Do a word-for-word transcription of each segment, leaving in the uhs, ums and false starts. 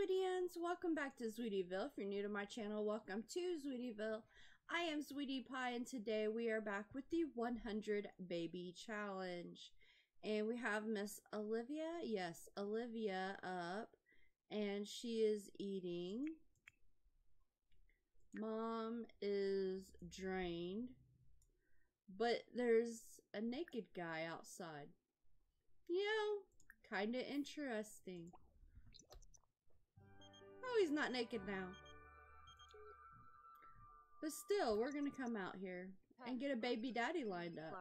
Zweetians, welcome back to Zweetieville. If you're new to my channel, welcome to Zweetieville. I am Zweetie Pie, and today we are back with the one hundred Baby Challenge. And we have Miss Olivia, yes, Olivia up, and she is eating. Mom is drained, but there's a naked guy outside. You know, kind of interesting. Oh, he's not naked now. But still, we're gonna come out here and get a baby daddy lined up.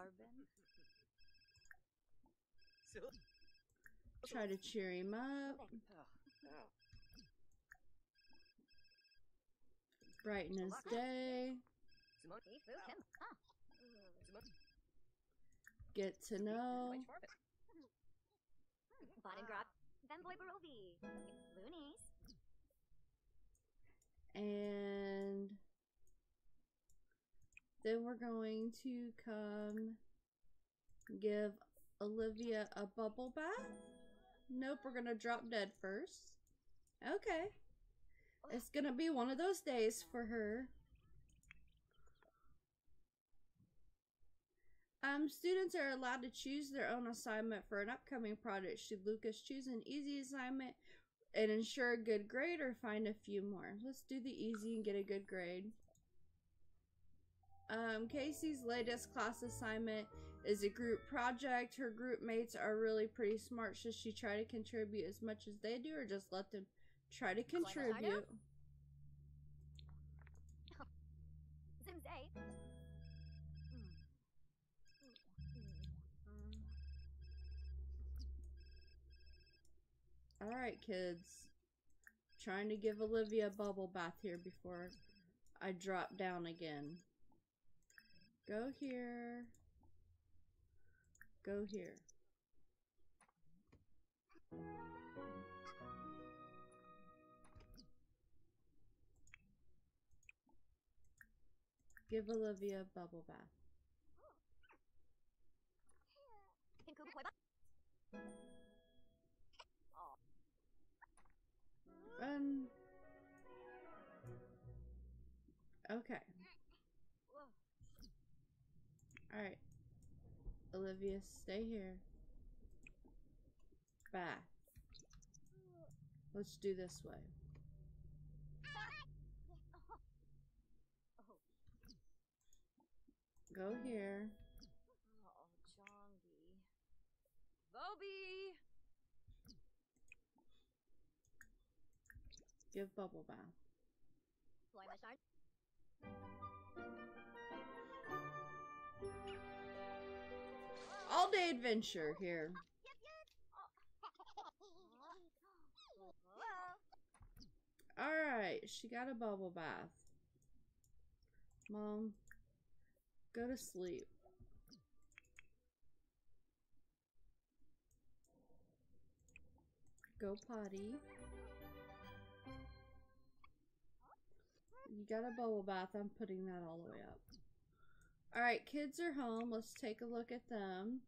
Try to cheer him up. Brighten his day. Get to know. And then we're going to come give Olivia a bubble bath. Nope, we're gonna drop dead first. Okay. It's gonna be one of those days for her. Um, students are allowed to choose their own assignment for an upcoming project. Should Lucas choose an easy assignment and ensure a good grade, or find a few more? Let's do the easy and get a good grade. Um, Casey's latest class assignment is a group project. Her group mates are really pretty smart. Should she try to contribute as much as they do, or just let them try to contribute? Alright, kids. Trying to give Olivia a bubble bath here before I drop down again. Go here. Go here. Give Olivia a bubble bath. Um, okay. Alright. Olivia, stay here. Bath. Let's do this way. Go here. Oh, Jongi. Bobby! Give bubble bath. All day adventure here. Alright, she got a bubble bath. Mom, go to sleep. Go potty. You got a bubble bath. I'm putting that all the way up. Alright, kids are home. Let's take a look at them.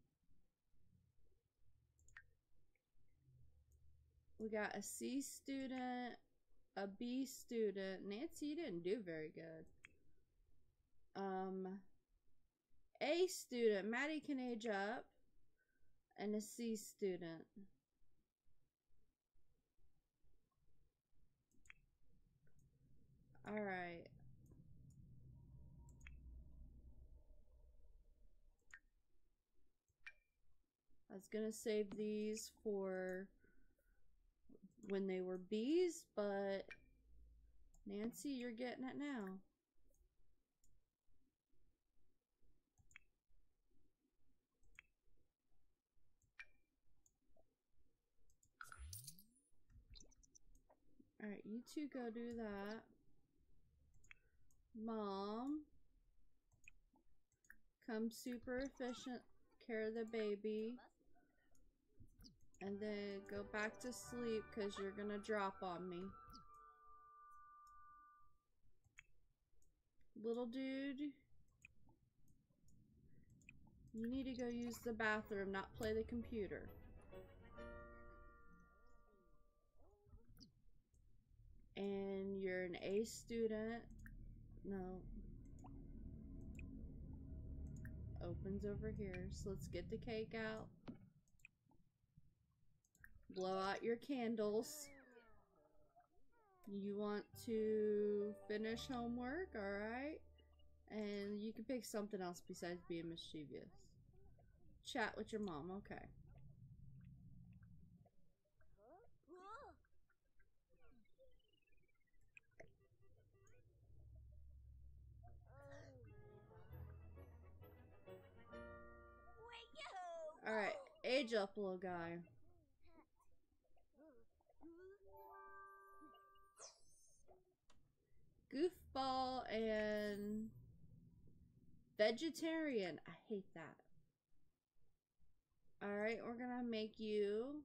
We got a C student, a B student. Nancy, you didn't do very good. Um, A student. Maddie can age up. And a C student. All right. I was gonna save these for when they were bees, but Nancy, you're getting it now. All right, you two go do that. Mom, come super efficient, care of the baby, and then go back to sleep because you're gonna drop on me. Little dude, you need to go use the bathroom, not play the computer. and you're an A student. No. Opens over here. So let's get the cake out. Blow out your candles. You want to finish homework, alright? And you can pick something else besides being mischievous. Chat with your mom, okay. Alright, age up, little guy. Goofball and vegetarian. I hate that. Alright, we're gonna make you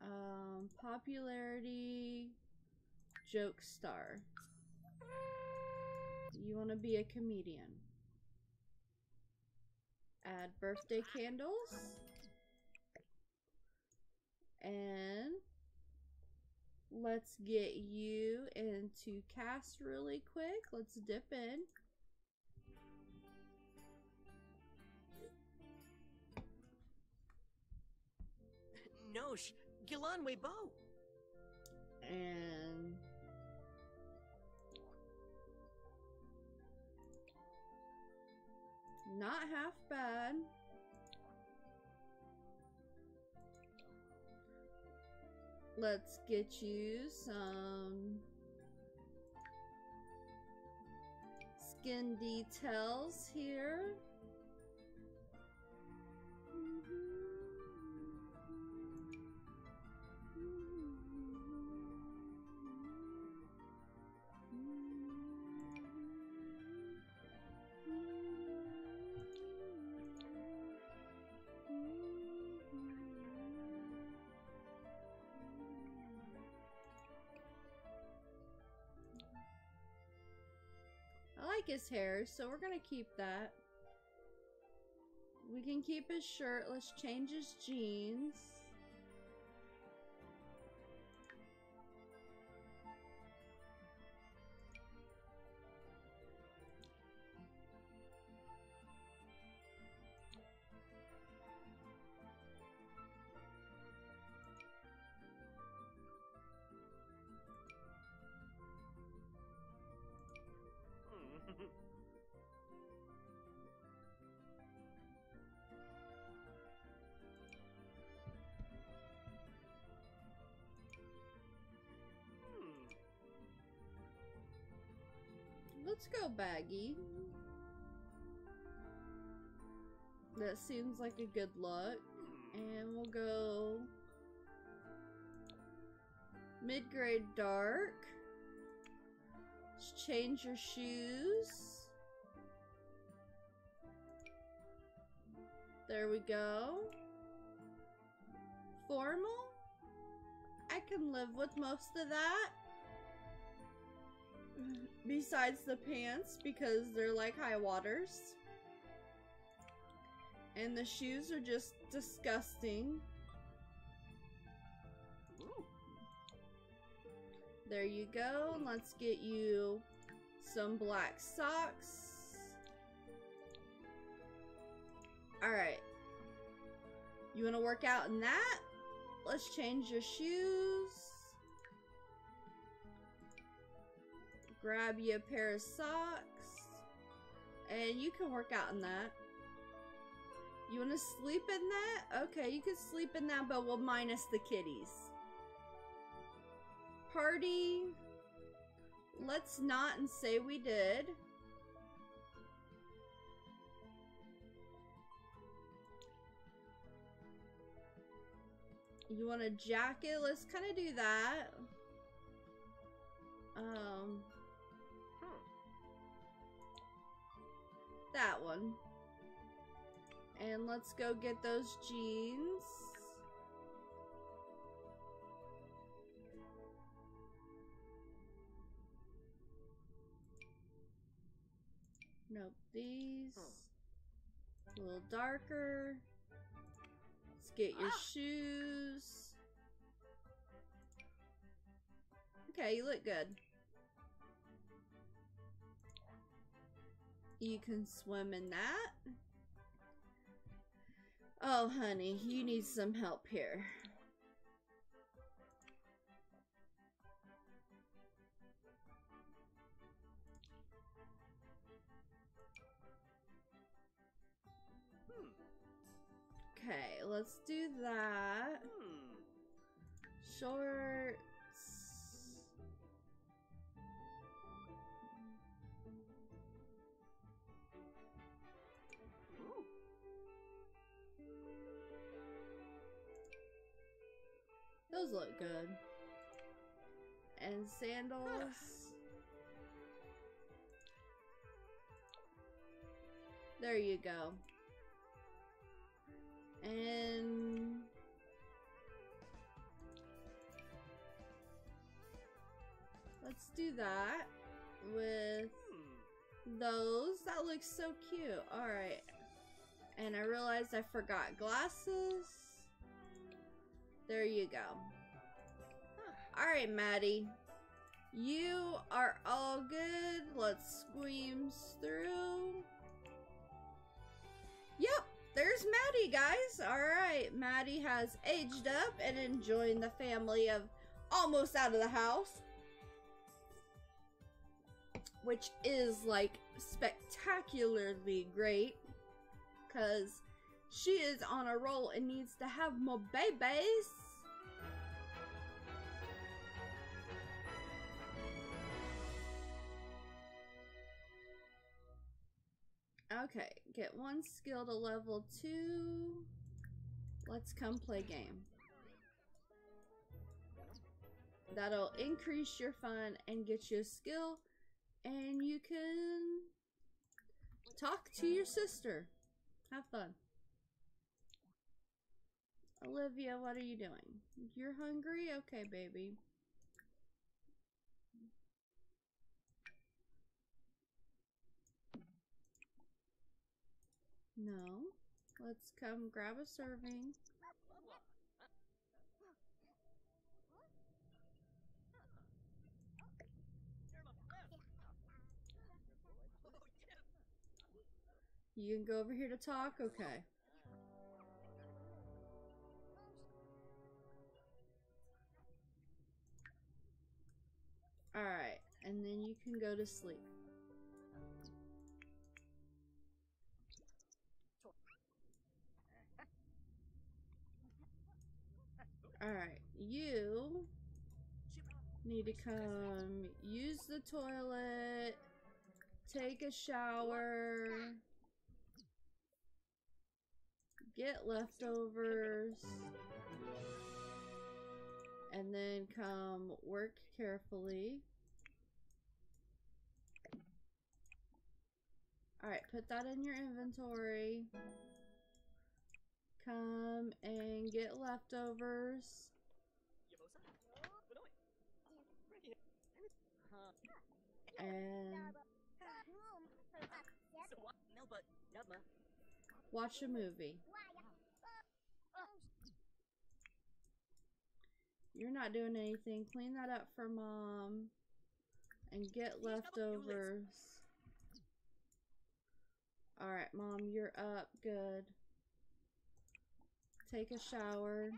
um, popularity joke star. You want to be a comedian. Add birthday candles. And let's get you into cast really quick. Let's dip in. Noosh, Gilan Weibo. And not half bad. Let's get you some skin details here. His hair, so we're gonna keep that. We can keep his shirt. Let's change his jeans. Let's go baggy. That seems like a good look. And we'll go mid-grade dark. Let's change your shoes. There we go. Formal? I can live with most of that. Besides the pants, because they're like high waters. And the shoes are just disgusting. Ooh. There you go. Let's get you some black socks. Alright. You want to work out in that? Let's change your shoes. Grab you a pair of socks, and you can work out in that. You want to sleep in that? Okay, you can sleep in that, but we'll minus the kitties. Party. Let's not and say we did. You want a jacket? Let's kind of do that. Um... That one. And let's go get those jeans. Nope, these. A little darker. Let's get your shoes. Okay, you look good. You can swim in that. Oh, honey, you need some help here. Okay, let's do that. Shorts. Ooh. Those look good. And sandals. There you go. And let's do that with those. That looks so cute. All right. And I realized I forgot glasses. There you go. All right, Maddie. You are all good. Let's squeeze through. Yep. There's Maddie, guys. Alright, Maddie has aged up and enjoined the family of almost out of the house. Which is, like, spectacularly great. Because she is on a roll and needs to have more babies. Okay, get one skill to level two. Let's come play game. That'll increase your fun and get you a skill. And you can talk to your sister. Have fun. Olivia, what are you doing? You're hungry? Okay, baby. No. Let's come grab a serving. You can go over here to talk? Okay. Alright. And then you can go to sleep. Alright, you need to come use the toilet, take a shower, get leftovers, and then come work carefully. Alright, put that in your inventory. Come and get leftovers. And watch a movie. You're not doing anything. Clean that up for mom. And get leftovers. Alright, mom, you're up. Good. Take a shower.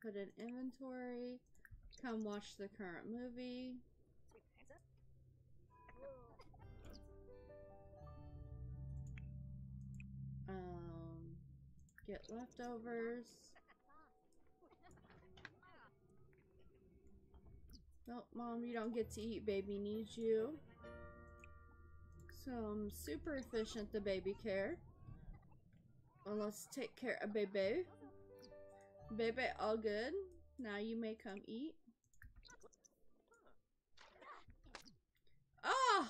Put in inventory. Come watch the current movie. Um, get leftovers. Nope, mom, you don't get to eat. Baby needs you. So I'm super efficient to baby care. Well, let's take care of baby. Baby, all good. Now you may come eat. Oh!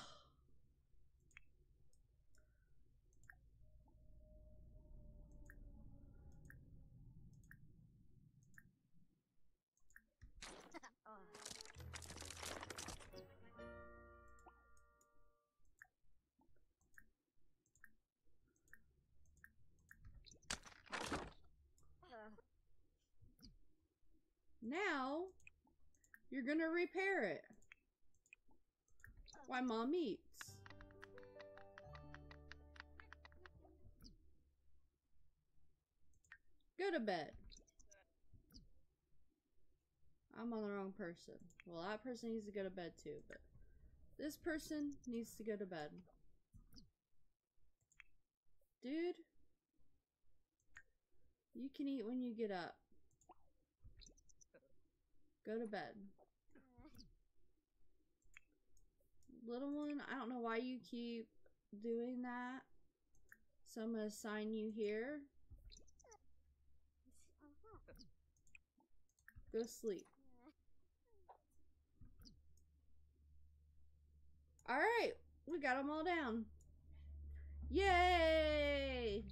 You're gonna repair it. Why Mom eats. Go to bed. I'm on the wrong person. Well, that person needs to go to bed too, but this person needs to go to bed. Dude, you can eat when you get up. Go to bed. Little one, I don't know why you keep doing that. So I'm gonna assign you here. Go sleep. Alright, we got them all down. Yay!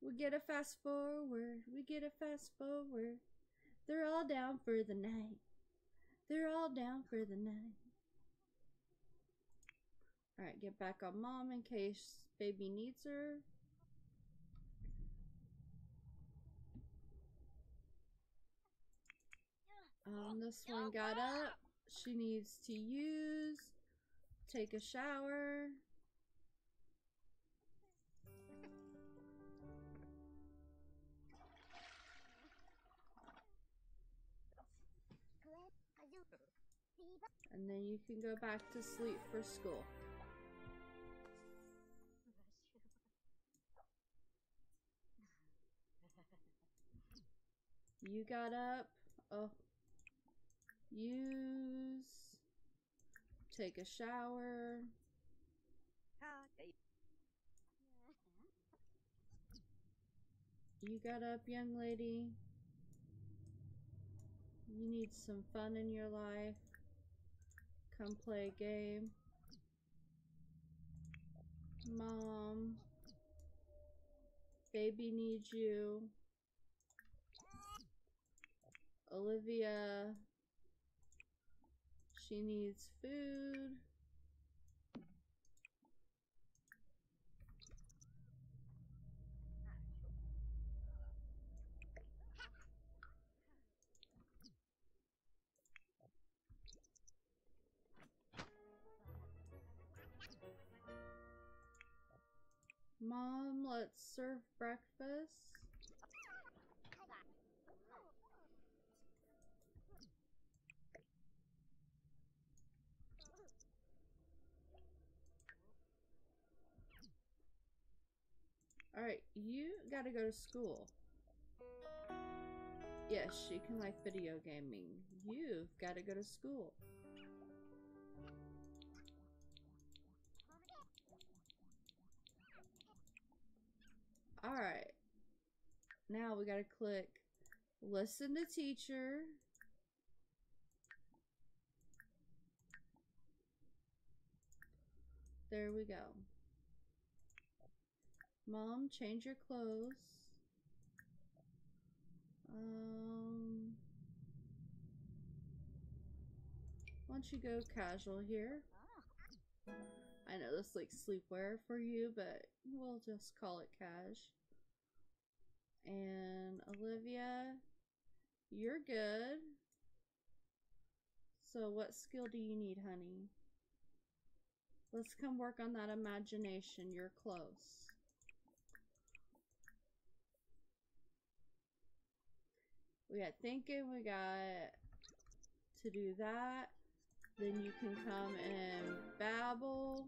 We get a fast forward, we get a fast forward. They're all down for the night. They're all down for the night. Alright, get back on Mom in case baby needs her. Um, this one got up. She needs to use. Take a shower. And then you can go back to sleep for school. You got up. Oh. Use. Take a shower. You got up, young lady. You need some fun in your life. Come play a game. Mom. Baby needs you. Olivia. She needs food. Mom, let's serve breakfast. Alright, you gotta go to school. Yes, you can like video gaming. You've gotta go to school. Alright. Now we gotta click listen to teacher. There we go. Mom, change your clothes. Um, why don't you go casual here? I know this is like sleepwear for you, but we'll just call it cash. And Olivia, you're good. So what skill do you need, honey? Let's come work on that imagination. You're close. We got thinking, we got to do that. Then you can come and babble.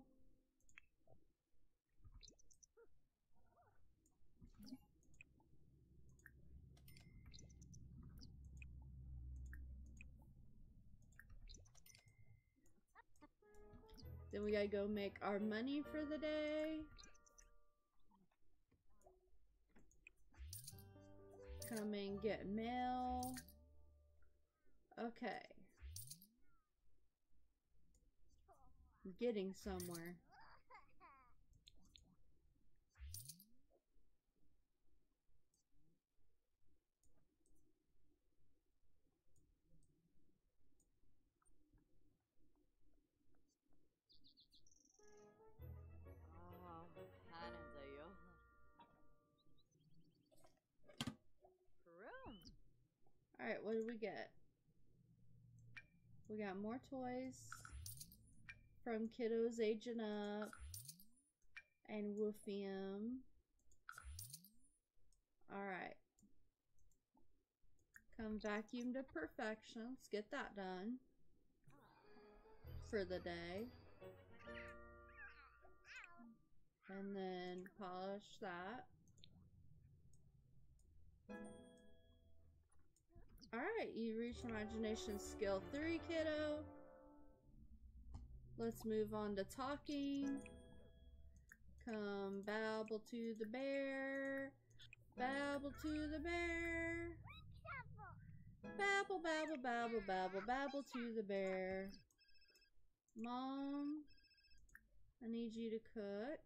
Then we gotta go make our money for the day. Come and get mail. Okay. I'm getting somewhere. Alright, what did we get? We got more toys from Kiddos Aging Up and Woofium. Alright. Come vacuum to perfection. Let's get that done for the day. And then polish that. Alright, you reached imagination skill three, kiddo. Let's move on to talking. Come babble to the bear. Babble to the bear. Babble, babble, babble, babble, babble to the bear. Mom, I need you to cook.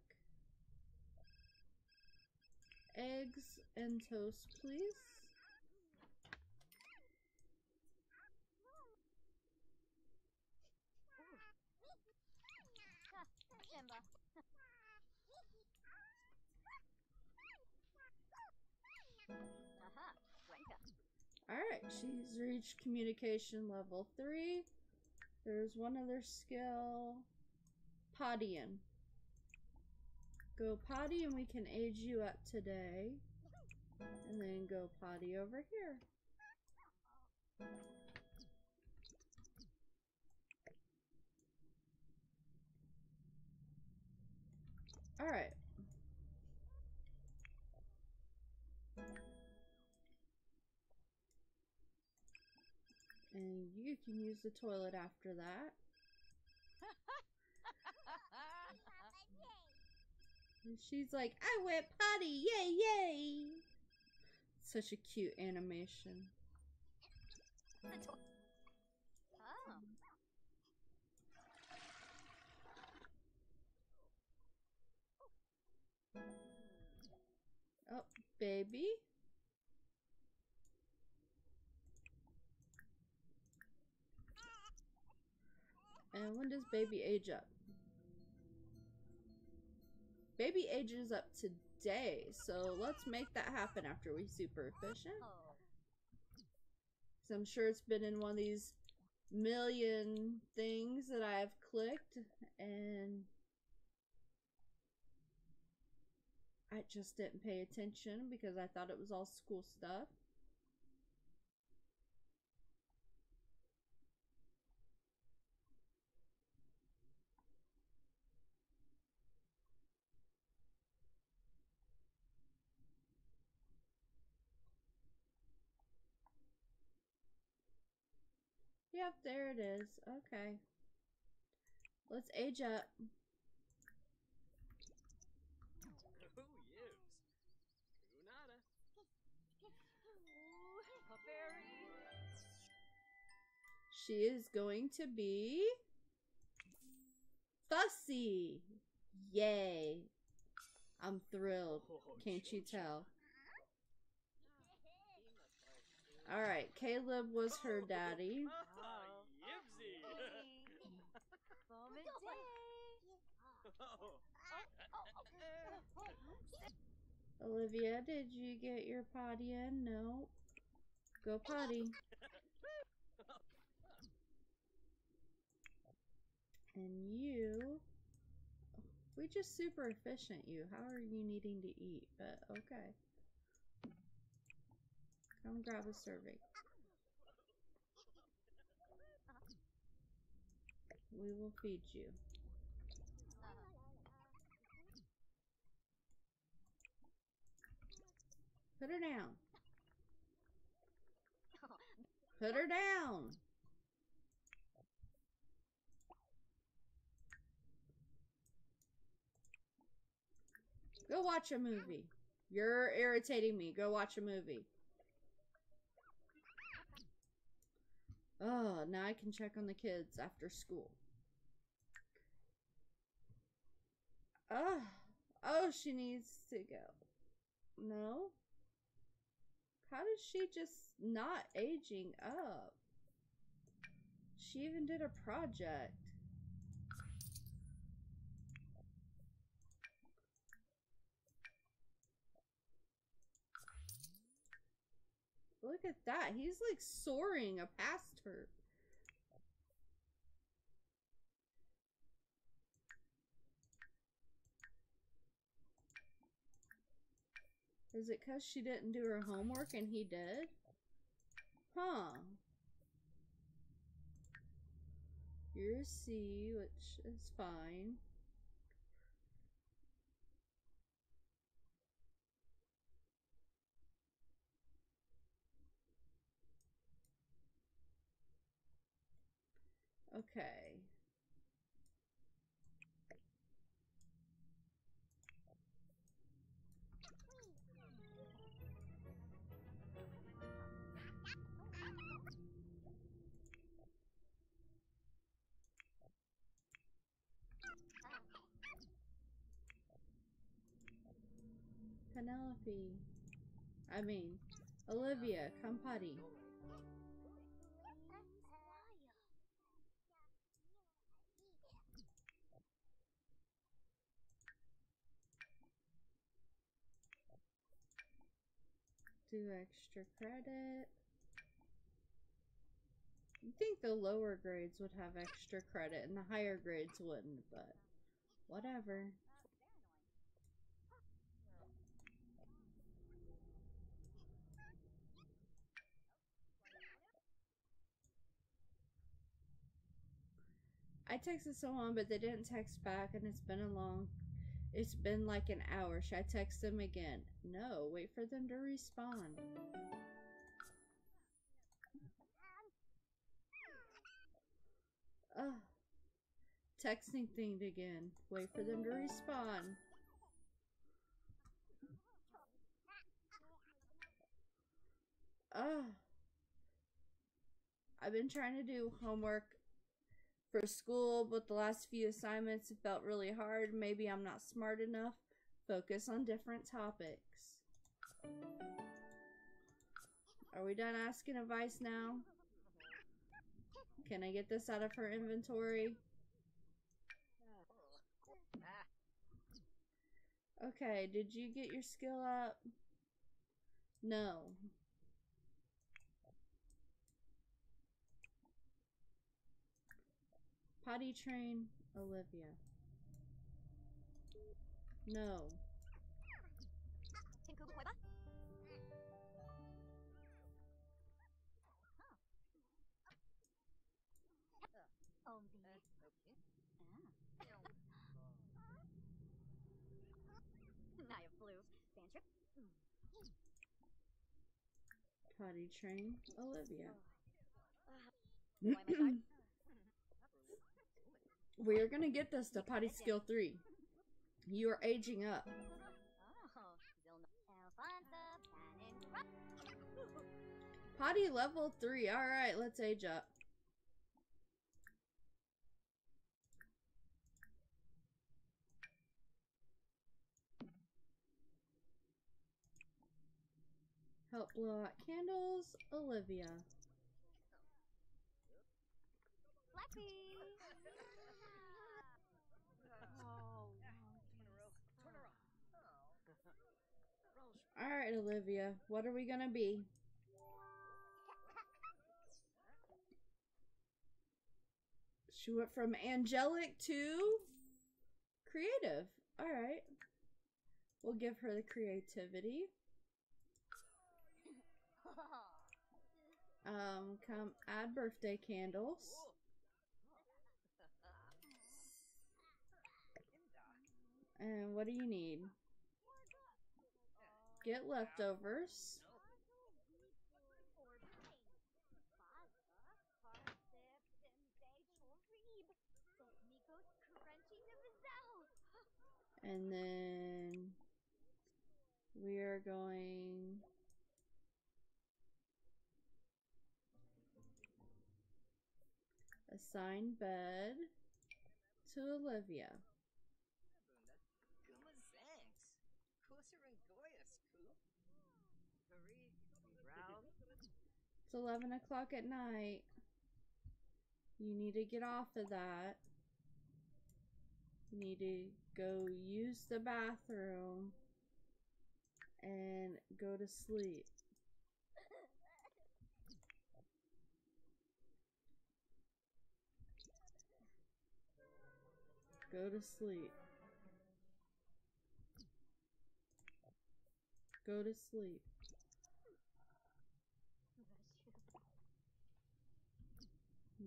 Eggs and toast, please. Alright, she's reached communication level three. There's one other skill. Pottying. Go potty and we can age you up today. And then go potty over here. Alright. And you can use the toilet after that. And she's like, I went potty, yay, yay! Such a cute animation. Oh. Oh, baby. And when does baby age up? Baby ages up today, so let's make that happen after we super efficient. Because I'm sure it's been in one of these million things that I've clicked, and I just didn't pay attention because I thought it was all school stuff. Yep, there it is. Okay. Let's age up. She is going to be fussy. Yay. I'm thrilled. Can't you tell? Alright, Caleb was her daddy. Olivia, did you get your potty in? No. Go potty. And you... We just super efficient you. How are you needing to eat? But okay. Come grab a serving. We will feed you. Put her down. Put her down. Go watch a movie. You're irritating me. Go watch a movie. Oh, now I can check on the kids after school. Oh, oh, she needs to go. No? How is she just not aging up? She even did a project. Look at that. He's like soaring past her. Is it because she didn't do her homework and he did? Huh. You're a C, which is fine. Okay. Penelope. I mean, Olivia, come potty. Do extra credit. You'd think the lower grades would have extra credit and the higher grades wouldn't, but whatever. I texted someone, but they didn't text back, and it's been a long, it's been like an hour. Should I text them again? No, wait for them to respond. Ugh. Texting thing again. Wait for them to respond. Ugh. I've been trying to do homework for school, but the last few assignments felt really hard. Maybe I'm not smart enough. Focus on different topics. Are we done asking advice now? Can I get this out of her inventory? Okay, did you get your skill up? No. Potty train Olivia. No. Potty train Olivia. We're gonna get this to potty skill three. You are aging up. Potty level three. Alright, let's age up. Help blow out candles, Olivia. Alright, Olivia, what are we gonna be? She went from angelic to creative. Alright. We'll give her the creativity. Um, come add birthday candles. And what do you need? Get leftovers. And then we are going assign bed to Olivia. It's eleven o'clock at night. You need to get off of that. You need to go use the bathroom and go to sleep. Go to sleep. Go to sleep.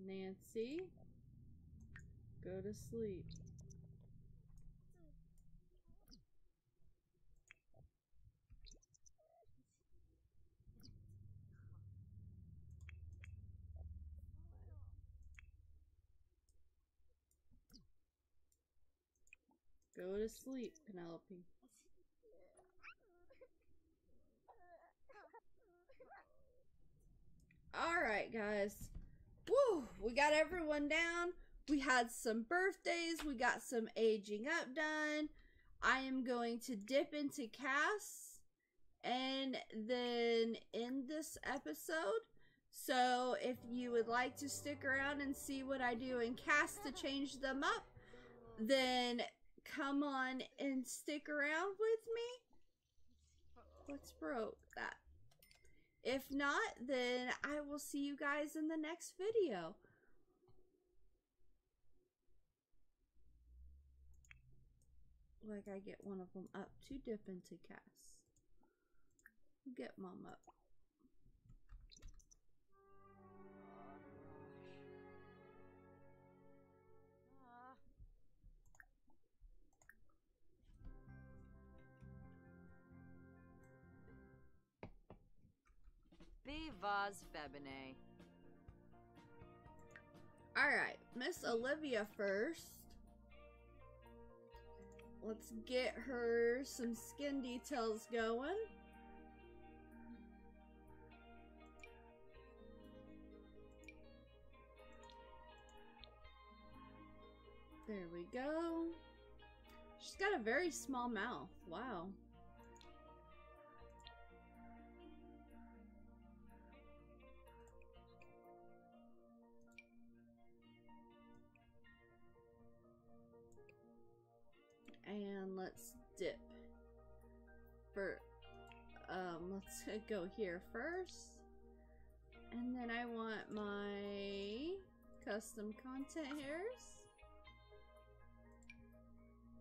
Nancy, go to sleep. Go to sleep, Penelope. Alright, guys. Woo! We got everyone down. We had some birthdays. We got some aging up done. I am going to dip into casts and then end this episode. So if you would like to stick around and see what I do in casts to change them up, then come on and stick around with me. What's broke? That. If not, then I will see you guys in the next video. Like, I get one of them up to dip into Cass. Get Mom up. Alright, Miss Olivia first. Let's get her some skin details going. There we go. She's got a very small mouth. Wow. And let's dip for, um, let's go here first. And then I want my custom content hairs.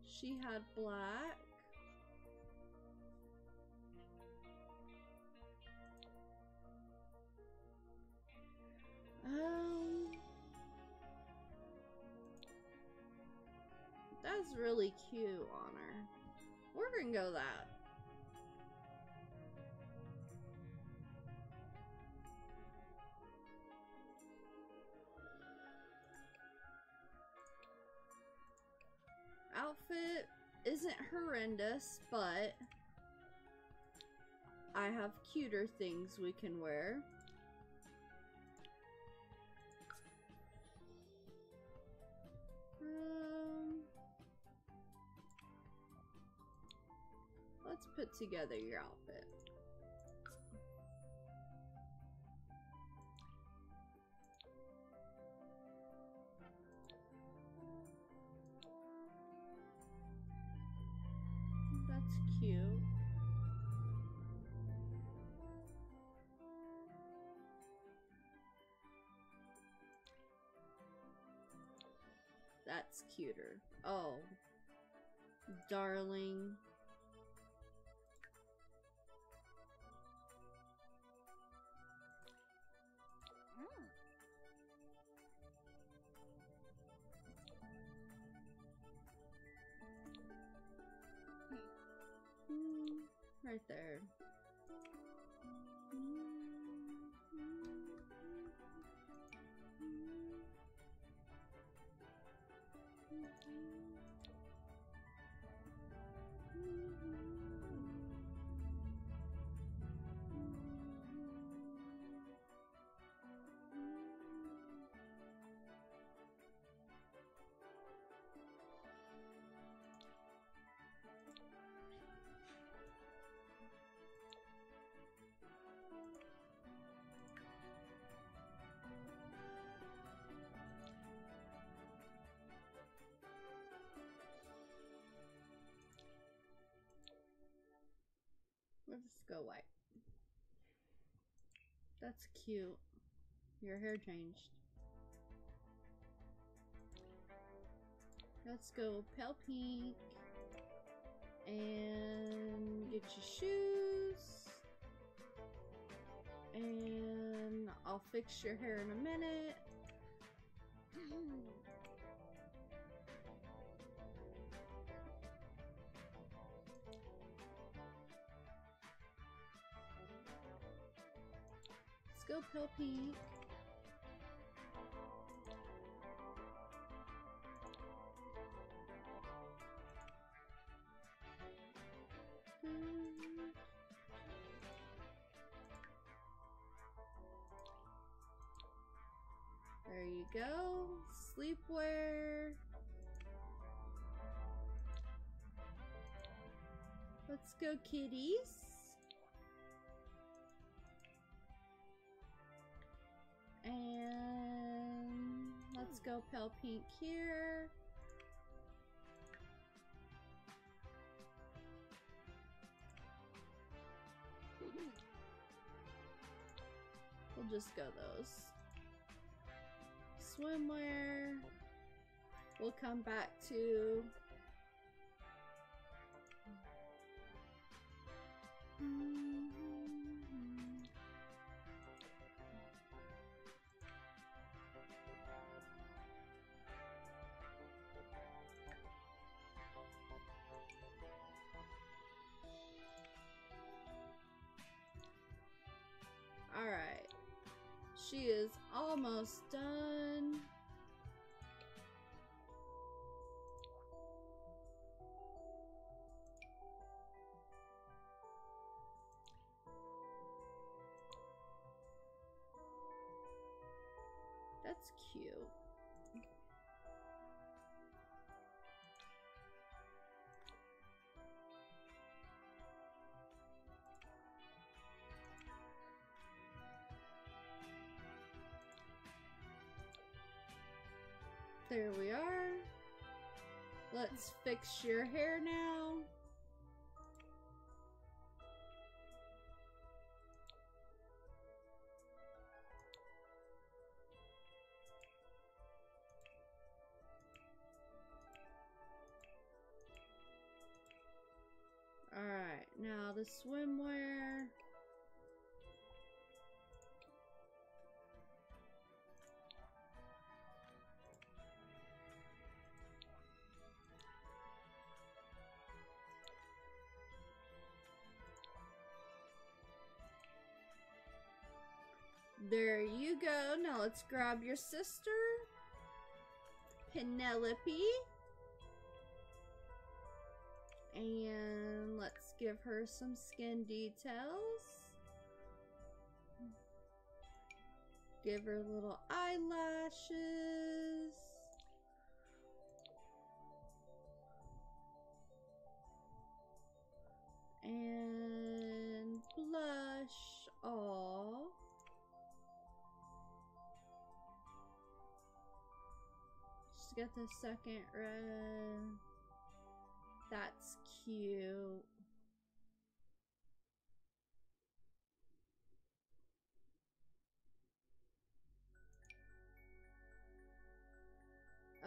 She had black. Um, That's really cute on her. We're gonna go that. Outfit isn't horrendous, but I have cuter things we can wear. Um... Let's put together your outfit. That's cute. That's cuter. Oh, darling. Right there. We'll just go white. That's cute. Your hair changed. Let's go pale pink. And get your shoes. I'll fix your hair in a minute. Let's go, Pill Pete. There you go. Sleepwear. Let's go, kitties. And let's go, pale pink here. We'll just go those. Swimwear, we'll come back to. Mm-hmm. All right. She is almost done. That's cute. There we are. Let's fix your hair now. All right, now the swimwear. There you go. Now let's grab your sister, Penelope, and let's give her some skin details. Give her little eyelashes. And blush. Aww. Get the second red. That's cute.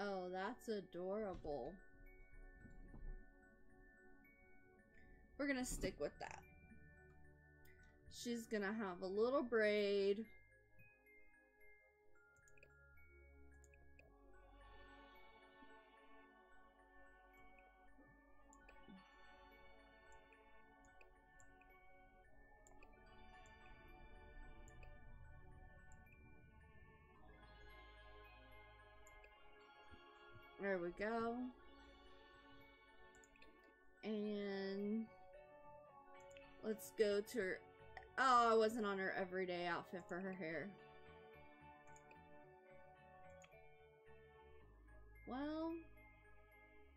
Oh, that's adorable. We're gonna stick with that. She's gonna have a little braid. There we go. And let's go to her. Oh, I wasn't on her everyday outfit for her hair. Well,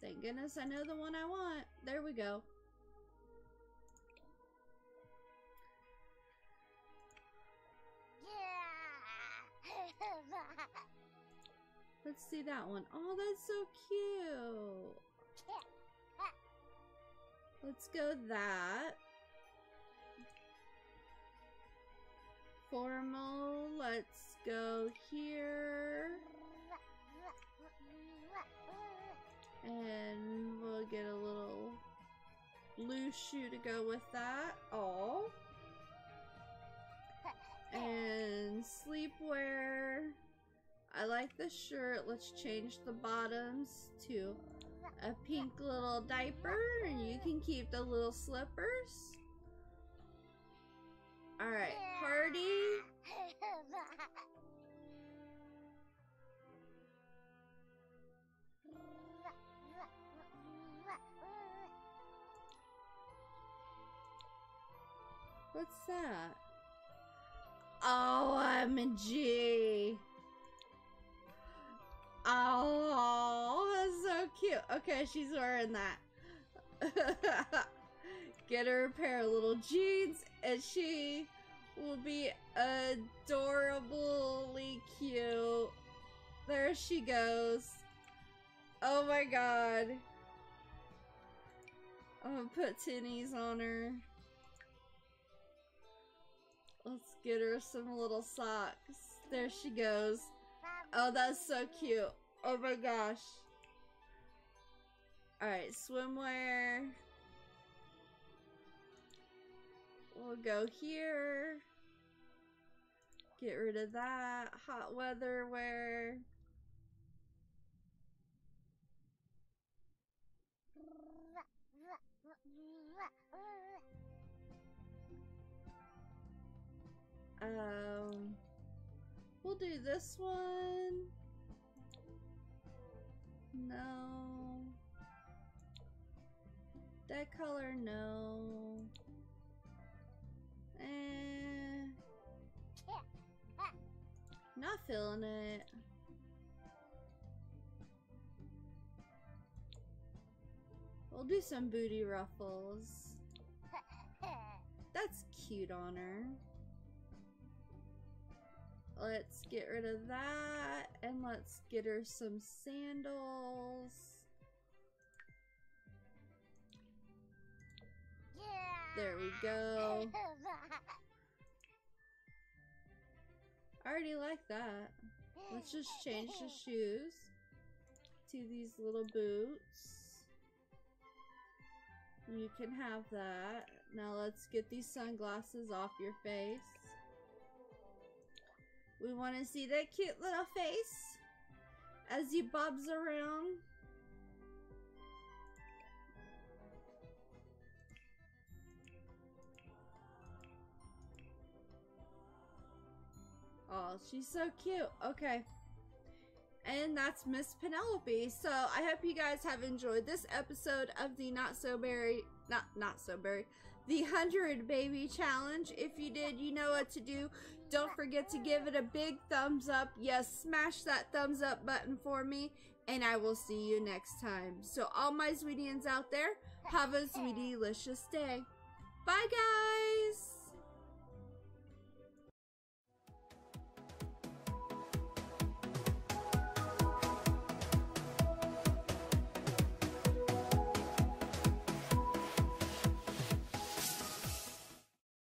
thank goodness I know the one I want. There we go. Yeah. Let's see that one. Oh, that's so cute. Let's go that. Formal. Let's go here. And we'll get a little blue shoe to go with that. Oh. and sleepwear. I like the shirt. Let's change the bottoms to a pink little diaper, and you can keep the little slippers. Alright, party. What's that? O M G. Oh, that's so cute. Okay, she's wearing that. Get her a pair of little jeans and she will be adorably cute. There she goes. Oh my god. I'm gonna put tinnies on her. Let's get her some little socks. There she goes. Oh, that's so cute. Oh my gosh. Alright, swimwear. We'll go here. Get rid of that. Hot weather wear. Um, we'll do this one. No. That color, no. Eh. Not feeling it. We'll do some booty ruffles. That's cute on her. Let's get rid of that, and let's get her some sandals. Yeah. There we go. I already like that. Let's just change the shoes to these little boots. You can have that. Now let's get these sunglasses off your face. We want to see that cute little face as he bobs around. Oh, she's so cute. Okay. And that's Miss Penelope. So I hope you guys have enjoyed this episode of the Not So Berry, not not so berry, the one hundred Baby Challenge. If you did, you know what to do. Don't forget to give it a big thumbs up. Yes, smash that thumbs up button for me, and I will see you next time. So all my Zweetians out there, have a Zweetielicious day. Bye, guys!